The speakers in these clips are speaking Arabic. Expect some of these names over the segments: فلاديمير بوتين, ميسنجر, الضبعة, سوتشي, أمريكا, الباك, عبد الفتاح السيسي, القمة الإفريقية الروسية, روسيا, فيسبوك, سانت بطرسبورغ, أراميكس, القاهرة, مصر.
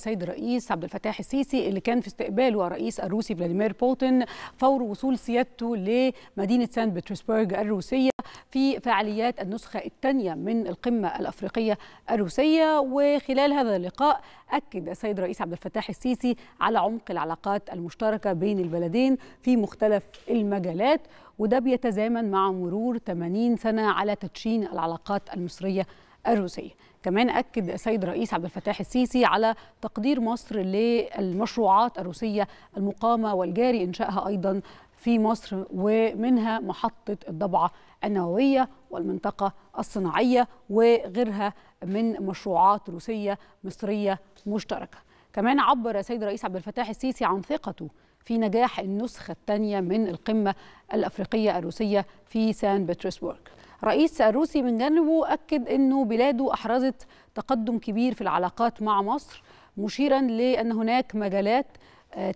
السيد الرئيس عبد الفتاح السيسي اللي كان في استقباله الرئيس الروسي فلاديمير بوتين فور وصول سيادته لمدينة سانت بطرسبورغ الروسية في فعاليات النسخة الثانية من القمة الأفريقية الروسية. وخلال هذا اللقاء أكد السيد الرئيس عبد الفتاح السيسي على عمق العلاقات المشتركة بين البلدين في مختلف المجالات، وده بيتزامن مع مرور 80 سنة على تدشين العلاقات المصرية الروسية. كمان أكد السيد الرئيس عبد الفتاح السيسي على تقدير مصر للمشروعات الروسية المقامة والجاري إنشائها أيضا في مصر، ومنها محطة الضبعة النووية والمنطقة الصناعية وغيرها من مشروعات روسية مصرية مشتركة. كمان عبر السيد الرئيس عبد الفتاح السيسي عن ثقته في نجاح النسخة الثانية من القمة الأفريقية الروسية في سان بطرسبورغ. الرئيس الروسي من جانبه أكد أنه بلاده أحرزت تقدم كبير في العلاقات مع مصر، مشيرا لأن هناك مجالات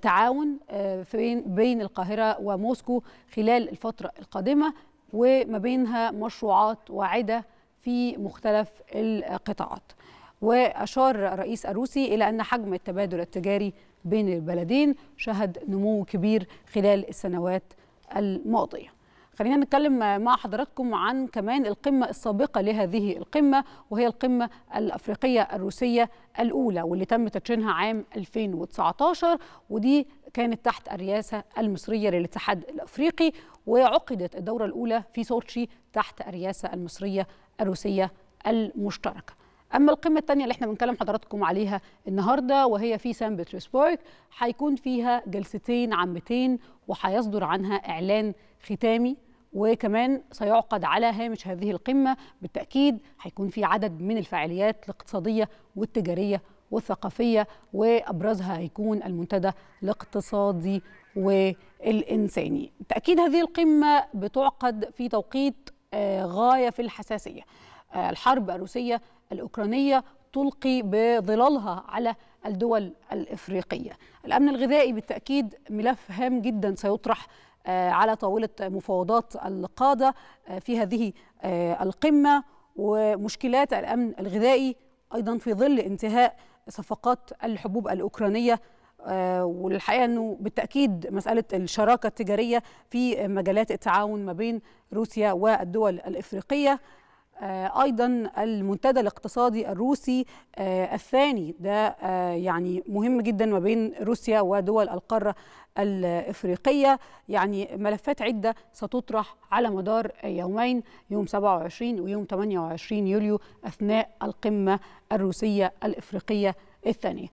تعاون بين القاهرة وموسكو خلال الفترة القادمة، وما بينها مشروعات واعدة في مختلف القطاعات. وأشار الرئيس الروسي إلى أن حجم التبادل التجاري بين البلدين شهد نمو كبير خلال السنوات الماضية. خلينا نتكلم مع حضراتكم عن كمان القمة السابقة لهذه القمة، وهي القمة الأفريقية الروسية الأولى واللي تم تدشينها عام 2019، ودي كانت تحت الرئاسة المصرية للاتحاد الأفريقي، وعقدت الدورة الأولى في سوتشي تحت الرئاسة المصرية الروسية المشتركة. أما القمة الثانية اللي احنا بنكلم حضراتكم عليها النهاردة وهي في سان بطرسبورغ، هيكون فيها جلستين عامتين وهيصدر عنها إعلان ختامي، وكمان سيعقد على هامش هذه القمة بالتأكيد هيكون في عدد من الفعاليات الاقتصادية والتجارية والثقافية، وأبرزها هيكون المنتدى الاقتصادي والإنساني. بالتأكيد هذه القمة بتعقد في توقيت غاية في الحساسية. الحرب الروسية الأوكرانية تلقي بظلالها على الدول الإفريقية. الأمن الغذائي بالتأكيد ملف هام جدا سيطرح على طاولة مفاوضات القادة في هذه القمة، ومشكلات الأمن الغذائي أيضا في ظل انتهاء صفقات الحبوب الأوكرانية. والحقيقة أنه بالتأكيد مسألة الشراكة التجارية في مجالات التعاون ما بين روسيا والدول الإفريقية. أيضا المنتدى الاقتصادي الروسي الثاني ده يعني مهم جدا ما بين روسيا ودول القارة الإفريقية. يعني ملفات عدة ستطرح على مدار يومين، يوم 27 ويوم 28 يوليو، أثناء القمة الروسية الإفريقية الثانية.